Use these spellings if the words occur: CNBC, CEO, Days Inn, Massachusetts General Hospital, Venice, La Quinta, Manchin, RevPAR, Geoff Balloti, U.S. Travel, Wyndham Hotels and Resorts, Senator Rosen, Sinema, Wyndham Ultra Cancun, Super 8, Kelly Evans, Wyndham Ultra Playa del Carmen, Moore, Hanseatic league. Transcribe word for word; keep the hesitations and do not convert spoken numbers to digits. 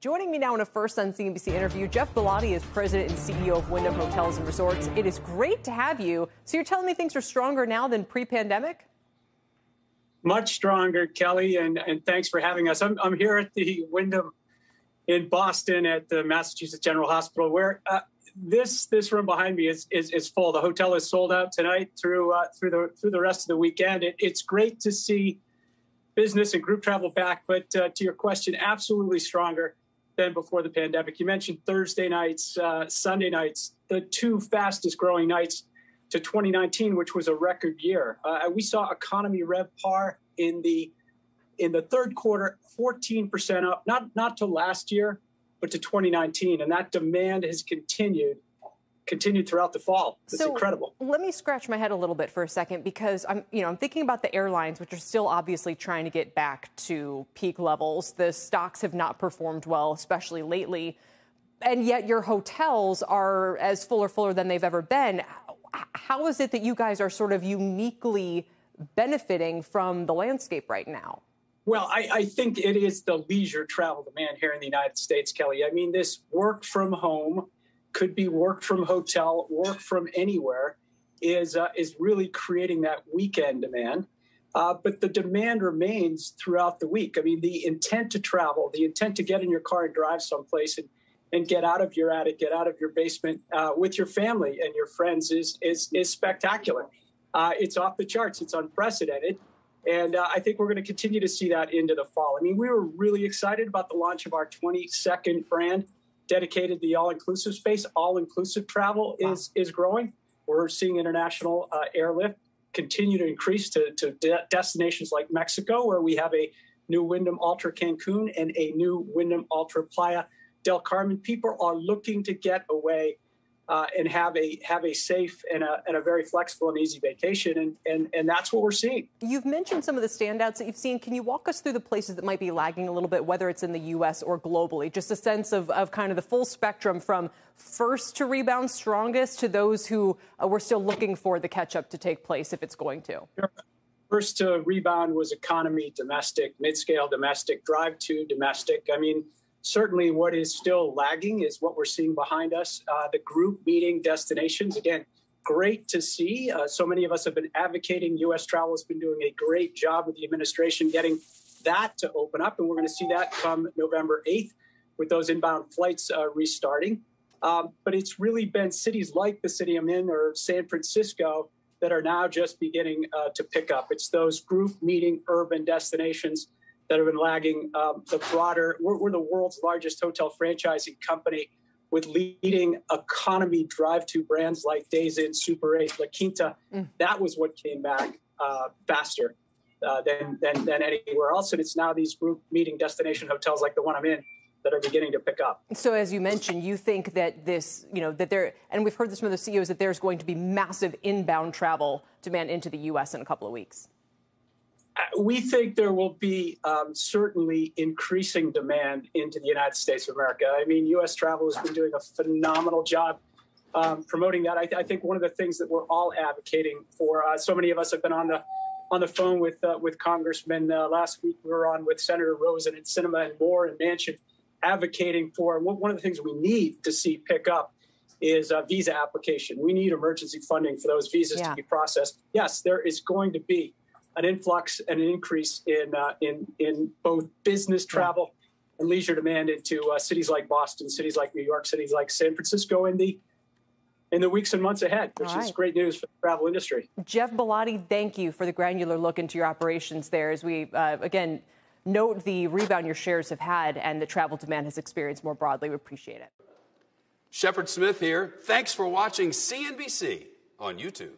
Joining me now in a first on C N B C interview, Geoff Balloti is president and C E O of Wyndham Hotels and Resorts. It is great to have you. So you're telling me things are stronger now than pre-pandemic? Much stronger, Kelly, and, and thanks for having us. I'm, I'm here at the Wyndham in Boston at the Massachusetts General Hospital, where uh, this this room behind me is, is is full. The hotel is sold out tonight through uh, through the through the rest of the weekend. It, it's great to see business and group travel back, but uh, to your question, absolutely stronger than before the pandemic. You mentioned Thursday nights, uh, Sunday nights, the two fastest growing nights to twenty nineteen, which was a record year. Uh, we saw economy RevPAR in the in the third quarter, fourteen percent up, not not to last year, but to twenty nineteen, and that demand has continued. Continued throughout the fall. It's so incredible. Let me scratch my head a little bit for a second, because I'm, you know, I'm thinking about the airlines, which are still obviously trying to get back to peak levels. The stocks have not performed well, especially lately, and yet your hotels are as full or fuller than they've ever been. How is it that you guys are sort of uniquely benefiting from the landscape right now? Well, I, I think it is the leisure travel demand here in the United States, Kelly. I mean, this work from home, could be work from hotel, work from anywhere, is uh, is really creating that weekend demand. Uh, but the demand remains throughout the week. I mean, the intent to travel, the intent to get in your car and drive someplace and, and get out of your attic, get out of your basement uh, with your family and your friends is is, is spectacular. Uh, it's off the charts. It's unprecedented. And uh, I think we're going to continue to see that into the fall. I mean, we were really excited about the launch of our twenty-second brand, dedicated the all-inclusive space. All-inclusive travel is is growing. We're seeing international uh, airlift continue to increase to, to de destinations like Mexico, where we have a new Wyndham Ultra Cancun and a new Wyndham Ultra Playa del Carmen. People are looking to get away uh, and have a have a safe and a, and a very flexible and easy vacation, and, and, and that's what we're seeing. You've mentioned some of the standouts that you've seen. Can you walk us through the places that might be lagging a little bit, whether it's in the U S or globally? Just a sense of, of kind of the full spectrum from first to rebound strongest to those who uh, were still looking for the catch-up to take place if it's going to. First to rebound was economy, domestic, mid-scale, domestic, drive-to, domestic. I mean, certainly what is still lagging is what we're seeing behind us, uh, the group meeting destinations. Again, great to see. Uh, so many of us have been advocating. U S Travel has been doing a great job with the administration getting that to open up, and we're going to see that come November eighth with those inbound flights uh, restarting. Um, but it's really been cities like the city I'm in or San Francisco that are now just beginning uh, to pick up. It's those group meeting urban destinations that have been lagging um, the broader. We're, we're the world's largest hotel franchising company with leading economy drive-to brands like Days Inn, Super eight, La Quinta. Mm. That was what came back uh, faster uh, than, than, than anywhere else. And it's now these group meeting destination hotels like the one I'm in that are beginning to pick up. So as you mentioned, you think that this, you know, that there, and we've heard this from the C E Os, that there's going to be massive inbound travel demand into the U S in a couple of weeks. We think there will be um, certainly increasing demand into the United States of America. I mean, U S Travel has been doing a phenomenal job um, promoting that. I, th I think one of the things that we're all advocating for, uh, so many of us have been on the on the phone with uh, with congressmen. Uh, last week we were on with Senator Rosen and Sinema and Moore and Manchin, advocating for one of the things we need to see pick up is a visa application. We need emergency funding for those visas yeah. to be processed. Yes, there is going to be an influx and an increase in uh, in in both business travel and leisure demand into uh, cities like Boston, cities like New York, cities like San Francisco in the in the weeks and months ahead, which right. is great news for the travel industry. Geoff Balloti, thank you for the granular look into your operations there. As we uh, again note the rebound your shares have had and the travel demand has experienced more broadly, we appreciate it. Shepard Smith here. Thanks for watching C N B C on YouTube.